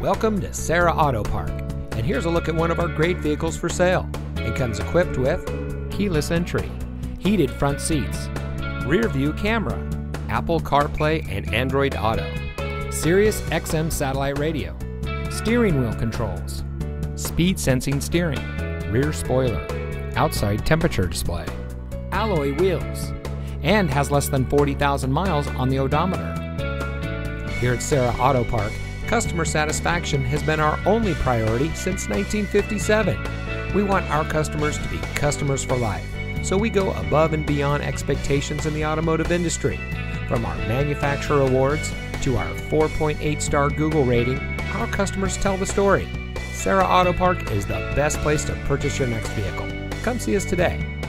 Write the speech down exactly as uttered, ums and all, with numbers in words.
Welcome to Serra Auto Park, and here's a look at one of our great vehicles for sale. It comes equipped with keyless entry, heated front seats, rear view camera, Apple CarPlay and Android Auto, Sirius X M satellite radio, steering wheel controls, speed sensing steering, rear spoiler, outside temperature display, alloy wheels, and has less than forty thousand miles on the odometer. Here at Serra Auto Park, customer satisfaction has been our only priority since nineteen fifty-seven. We want our customers to be customers for life, so we go above and beyond expectations in the automotive industry. From our manufacturer awards to our four point eight star Google rating, our customers tell the story. Serra Auto Park is the best place to purchase your next vehicle. Come see us today.